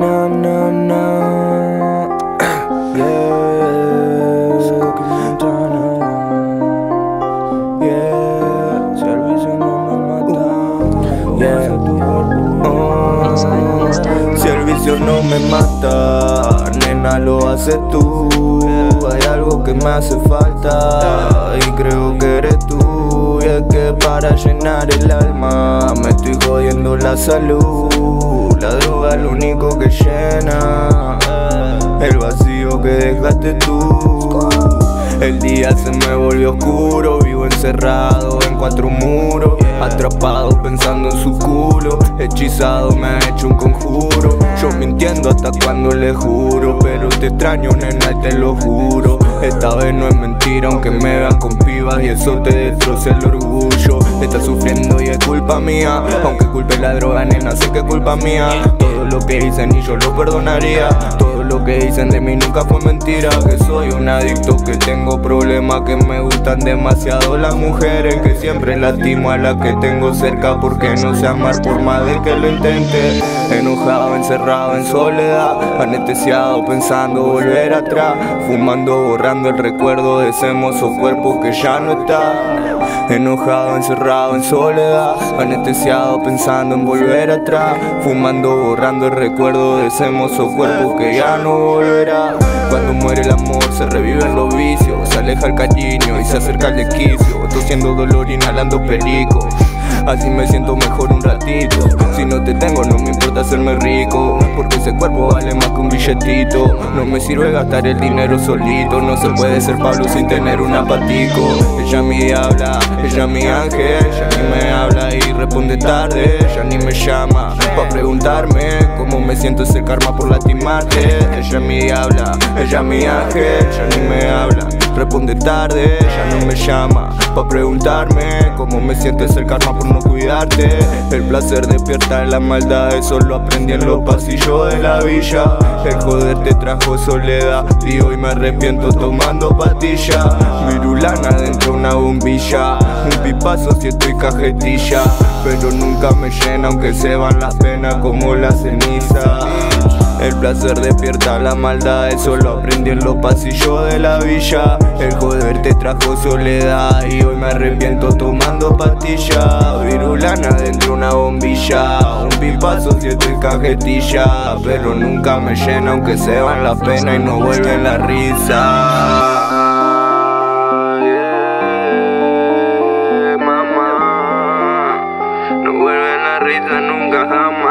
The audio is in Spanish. Na na na. Yeah, ți-ar vrea să nu mă mata. Yeah, servicio no me mata, nena lo haces tú. Hay algo que me hace falta y creo que eres tú. Y es que para llenar el alma me estoy jodiendo la salud. La droga es lo único que llena el vacío que dejaste tú. El día se me volvió oscuro, vivo encerrado en cuatro muros, atrapado pensando en su culo, hechizado me ha hecho un conjuro. Yo mintiendo hasta cuando le juro, pero te extraño nena y te lo juro. Esta vez no es mentira aunque me vean con pibas y eso te destroza el orgullo. Estás sufriendo y es culpa mía, aunque culpe la droga nena sé que es culpa mía. Todo lo que dicen y yo lo perdonaría, todo lo que dicen de mí nunca fue mentira. Que soy un adicto, que tengo problemas, que me gustan demasiado las mujeres, que siempre lastimo a las que tengo cerca porque no sé amar por más de que lo intente. Enojado, encerrado en soledad, anestesiado pensando volver atrás, fumando, borrando el recuerdo de ese hermoso cuerpo que ya no está. Enojado, encerrado en soledad, anestesiado pensando en volver atrás, fumando, borrando el recuerdo de ese hermoso cuerpo que ya no volverá. Cuando muere el amor se reviven los vicios, se aleja el cariño y se acerca el desquicio. Tosiendo dolor, inhalando perico, así me siento mejor un ratito. Si no te tengo no me importa hacerme rico, porque ese cuerpo vale más que un billetito. No me sirve gastar el dinero solito, no se puede ser Pablo sin tener un apatico. Ella mi diabla, ella mi ángel, ella ni me habla y responde tarde. Ella ni me llama pa' preguntarme cómo me siento, ese karma por lastimarte. Ella mi diabla, ella mi ángel, ella ni me habla, responde tarde. Ella no me llama pa' preguntarme cómo me siento, ese karma por no cuidarte. El placer despierta de la maldad, eso lo aprendí en los pasillos de la villa. El joder te trajo soledad y hoy me arrepiento tomando pastillas. Virulana dentro una bombilla, un pipazo si estoy cajetilla, pero nunca me llena aunque se van las penas como la ceniza. El placer despierta la maldad, eso lo aprendí en los pasillos de la villa. El joder te trajo soledad y hoy me arrepiento tomando pastillas. Virulana dentro una bombilla, un pipazo si estoy cajetilla, pero nunca me llena aunque se van las penas y no vuelven la risa. Yeah, mamá, no vuelven la risa nunca jamás.